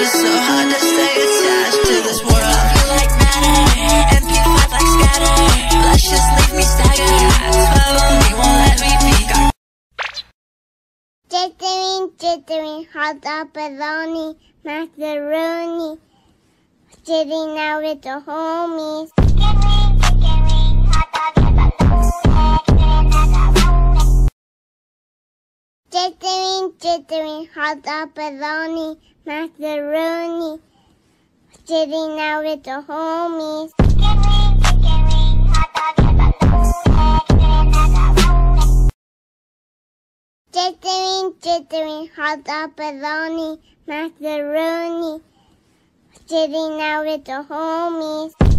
just so hard to stay attached to this world. I feel like matter, MP5 like scatter. Let's just leave me staggered. I swear on me, won't let me be. Jittering, jittering, hot dog bologna, macaroni. Sitting out with the homies. Jittering, jittering, hot dog bologna, macaroni. Sitting out with the homies. Jittering, jittering, hot dog bologna, macaroni. Sitting out with the homies.